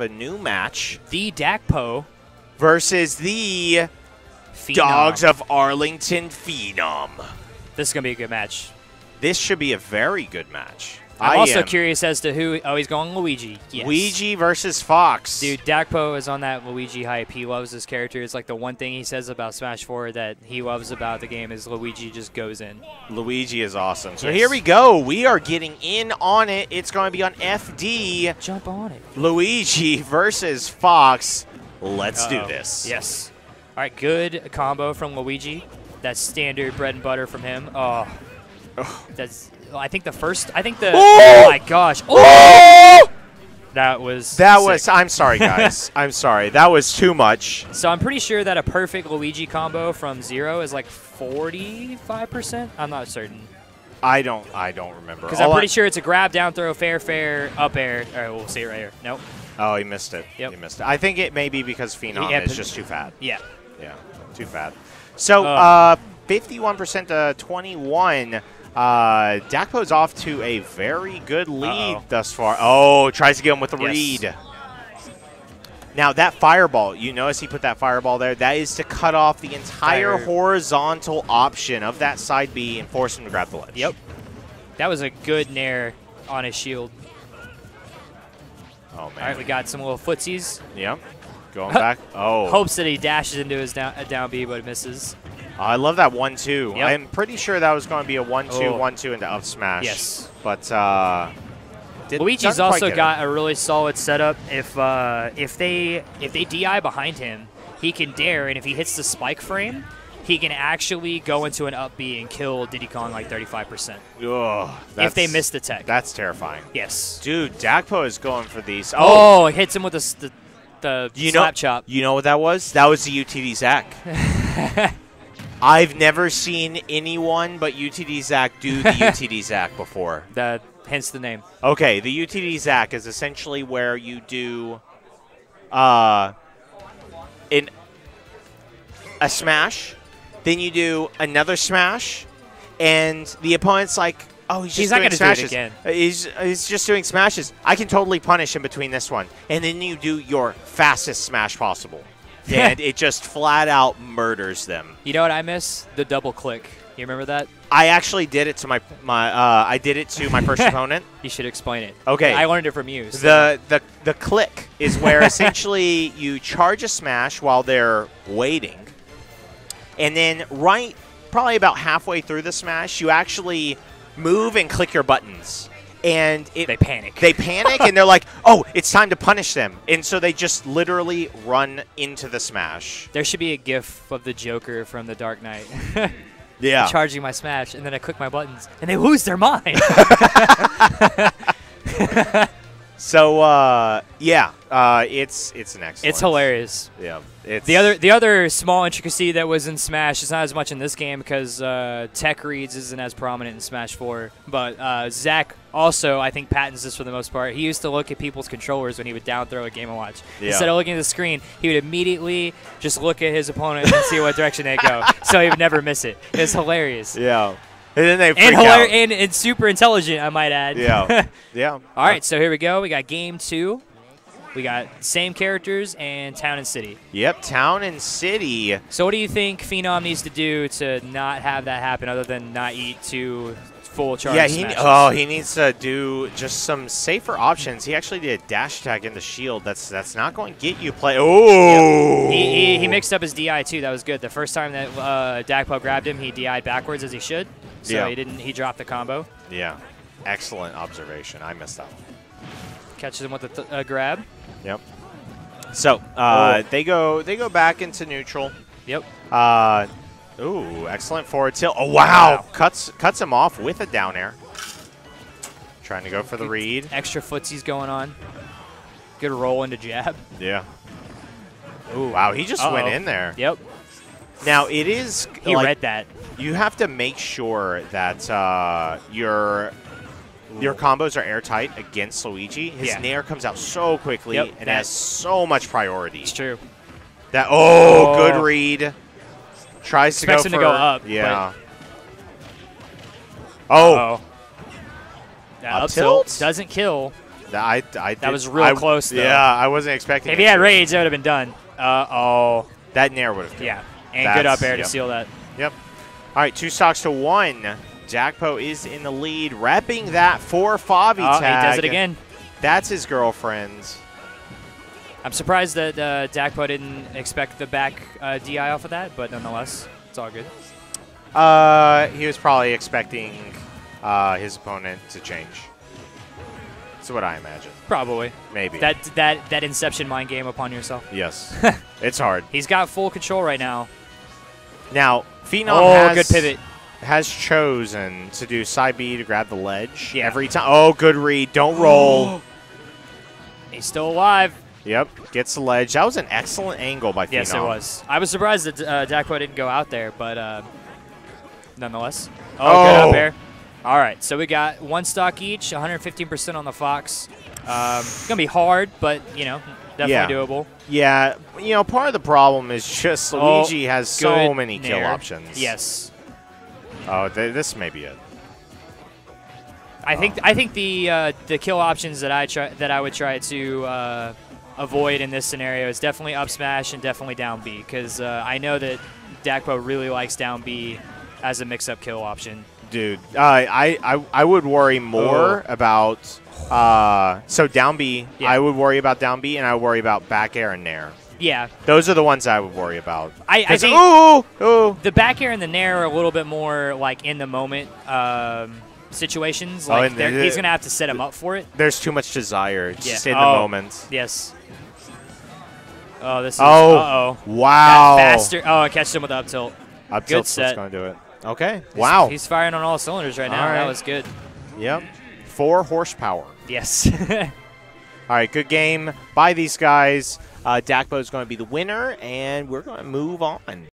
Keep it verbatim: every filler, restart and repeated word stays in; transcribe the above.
a new match. The Dakpo versus the Phenom. Dogs of Arlington Phenom. This is going to be a good match. This should be a very good match. I'm I also am. curious as to who... Oh, he's going Luigi. Yes. Luigi versus Fox. Dude, Dakpo is on that Luigi hype. He loves his character. It's like the one thing he says about Smash four that he loves about the game is Luigi just goes in. Luigi is awesome. So yes. Here we go. We are getting in on it. It's going to be on F D. Jump on it. Luigi versus Fox. Let's Uh-oh. do this. Yes. All right, good combo from Luigi. That's standard bread and butter from him. Oh, oh. that's... I think the first. I think the. Oh, oh my gosh! Oh! Oh! That was. That sick. was. I'm sorry, guys. I'm sorry. That was too much. So I'm pretty sure that a perfect Luigi combo from zero is like forty-five percent. I'm not certain. I don't. I don't remember. Because I'm pretty I sure it's a grab, down throw, fair, fair, up air. All right, we'll see it right here. Nope. Oh, he missed it. Yep. He missed it. I think it may be because Phenom yeah, is just too fat. Yeah. Yeah. Too fat. So, uh, fifty-one percent to twenty-one. Uh, Dakpo's off to a very good lead Uh-oh. thus far. Oh, tries to get him with the yes. read. Now, that fireball, you notice he put that fireball there. That is to cut off the entire Fire. horizontal option of that side B and force him to grab the ledge. Yep. That was a good nair on his shield. Oh, man. All right, we got some little footsies. Yep. Going back. Oh. Hopes that he dashes into his down, uh, down B, but misses. I love that one two. Yep. I'm pretty sure that was going to be a one two, one two into up smash. Yes. But uh, did, Luigi's also got it. a really solid setup. If uh, if they if they D I behind him, he can dare, and if he hits the spike frame, he can actually go into an up B and kill Diddy Kong like thirty-five percent. Oh, if they miss the tech. That's terrifying. Yes. Dude, Dakpo is going for these. Oh, oh it hits him with a, the, the you slap know, chop. You know what that was? That was the U T D Zack. I've never seen anyone but U T D Zack do the U T D Zack before. That, hence the name. Okay, the U T D Zack is essentially where you do uh, in a smash, then you do another smash, and the opponent's like, oh, he's just he's doing not gonna smashes. Do it again. He's, he's just doing smashes. I can totally punish him between this one. And then you do your fastest smash possible. And it just flat out murders them. You know what I miss? The double click. You remember that? I actually did it to my my. Uh, I did it to my first opponent. You should explain it. Okay, I learned it from you. So. The the the click is where essentially you charge a smash while they're waiting, and then right probably about halfway through the smash, you actually move and click your buttons. And it, they panic. They panic, and they're like, oh, it's time to punish them. And so they just literally run into the smash. There should be a gif of the Joker from The Dark Knight. Yeah. I'm charging my smash, and then I click my buttons, and they lose their mind. So, uh, yeah, uh, it's it's an excellent. It's hilarious. Yeah. It's the other the other small intricacy that was in Smash is not as much in this game because uh, tech reads isn't as prominent in Smash four. But uh, Zack also, I think, patents this for the most part. He used to look at people's controllers when he would down throw a Game and Watch. Yeah. Instead of looking at the screen, he would immediately just look at his opponent and see what direction they go. So he would never miss it. It's hilarious. Yeah. And then they freak and, out. And, and super intelligent, I might add. Yeah. Yeah. All right, so here we go. We got game two. We got same characters and Town and City. Yep, Town and City. So what do you think Phenom needs to do to not have that happen other than not eat two full charge Yeah, he, oh, he needs to do just some safer options. He actually did a dash attack in the shield. That's that's not going to get you play. Oh! Yep. He, he, he mixed up his D I, too. That was good. The first time that uh, Dakpo grabbed him, he D I'd backwards as he should. So yeah. he didn't. He dropped the combo. Yeah, excellent observation. I missed that one. Catches him with a th uh, grab. Yep. So uh, oh. they go. They go back into neutral. Yep. Uh, ooh, excellent forward tilt. Oh wow. wow! Cuts cuts him off with a down air. Trying to go for the read. Extra footsies going on. Good roll into jab. Yeah. Ooh, wow! He just uh-oh. went in there. Yep. Now it is. He like, read that. You have to make sure that uh, your your combos are airtight against Luigi. His yeah. nair comes out so quickly yep, and has so much priority. It's true. That oh, oh. good read. Tries to go, for, to go up. Yeah. Oh. Uh-oh. That up, up tilt doesn't kill. I, I did, that was real I, close, though. Yeah, I wasn't expecting if it. If he had rage, that would have been done. Uh-oh. That Nair would have been. Yeah, and That's, good up air yep. to seal that. Yep. All right, two stocks to one. Dakpo is in the lead, repping that for Favi oh, tag. He does it again. That's his girlfriend's. I'm surprised that uh, Dakpo didn't expect the back uh, D I off of that, but nonetheless, it's all good. Uh, he was probably expecting uh, his opponent to change. That's what I imagine. Probably. Maybe. That that that Inception mind game upon yourself. Yes. It's hard. He's got full control right now. Now, Phenom oh, has, good pivot. has chosen to do side B to grab the ledge yeah. every time. Oh, good read. Don't roll. He's still alive. Yep, gets the ledge. That was an excellent angle by Phenom. Yes, it was. I was surprised that uh, Dakpo didn't go out there, but uh, nonetheless. Oh, oh, good up air. All right, so we got one stock each, one hundred fifteen percent on the Fox. Um, it's going to be hard, but, you know, definitely yeah. doable. Yeah, you know, part of the problem is just Luigi oh, has so many near. kill options. Yes. Oh, th this may be it. I oh. think I think the uh, the kill options that I try that I would try to uh, avoid in this scenario is definitely up smash and definitely down B, because uh, I know that Dakpo really likes down B as a mix-up kill option. Dude, uh, I, I I would worry more oh. about uh, so down B. Yeah. I would worry about down B, and I worry about back air and nair. Yeah, those are the ones I would worry about. I, I think ooh, ooh. the back air and the nair are a little bit more like in the moment. Um, situations like oh, the, the, he's gonna have to set him up for it. There's too much desire just yeah. in oh, the moment. Yes. Oh, this is oh uh oh wow that faster. Oh, I catch him with the up tilt. Up tilt's gonna do it. Okay. He's, wow. He's firing on all cylinders right now. Right. That was good. Yep. Four horsepower. Yes. All right. Good game by these guys. Uh, Dakpo is going to be the winner, and we're going to move on.